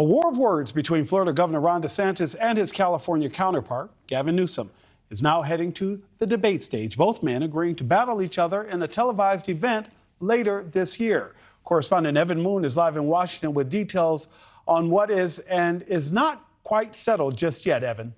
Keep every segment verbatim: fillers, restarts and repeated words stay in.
A war of words between Florida Governor Ron DeSantis and his California counterpart, Gavin Newsom, is now heading to the debate stage, both men agreeing to battle each other in a televised event later this year. Correspondent Evan Moon is live in Washington with details on what is and is not quite settled just yet, Evan.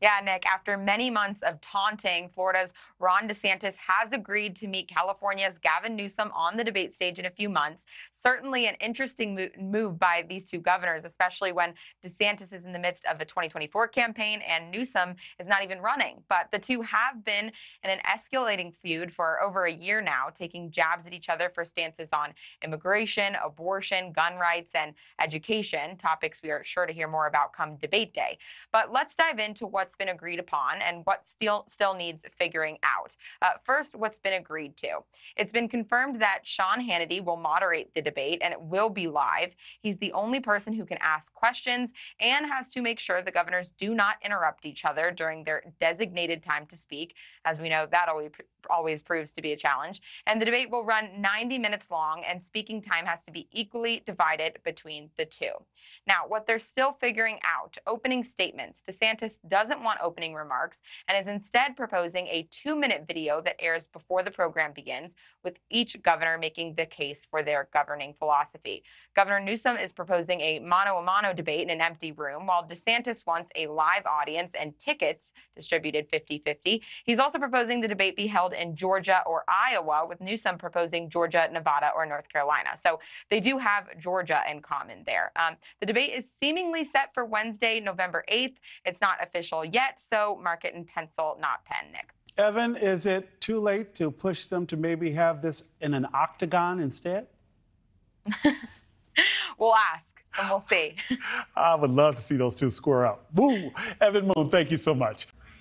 Yeah, Nick, after many months of taunting, Florida's Ron DeSantis has agreed to meet California's Gavin Newsom on the debate stage in a few months. Certainly an interesting move by these two governors, especially when DeSantis is in the midst of a twenty twenty-four campaign and Newsom is not even running. But the two have been in an escalating feud for over a year now, taking jabs at each other for stances on immigration, abortion, gun rights, and education, topics we are sure to hear more about come debate day. But let's dive into what what's been agreed upon and what still still needs figuring out. Uh, first, what's been agreed to. It's been confirmed that Sean Hannity will moderate the debate, and it will be live. He's the only person who can ask questions and has to make sure the governors do not interrupt each other during their designated time to speak. As we know, that always, always proves to be a challenge. And the debate will run ninety minutes long, and speaking time has to be equally divided between the two. Now, what they're still figuring out, opening statements. DeSantis doesn't want opening remarks and is instead proposing a two-minute video that airs before the program begins, with each governor making the case for their governing philosophy. Governor Newsom is proposing a mano-a-mano debate in an empty room, while DeSantis wants a live audience and tickets distributed fifty fifty. He's also proposing the debate be held in Georgia or Iowa, with Newsom proposing Georgia, Nevada, or North Carolina. So they do have Georgia in common there. Um, the debate is seemingly set for Wednesday, November eighth. It's not official yet, so mark it in pencil, not pen, Nick. Evan, is it too late to push them to maybe have this in an octagon instead? We'll ask, and we'll see. I would love to see those two square up. Woo! Evan Moon, thank you so much.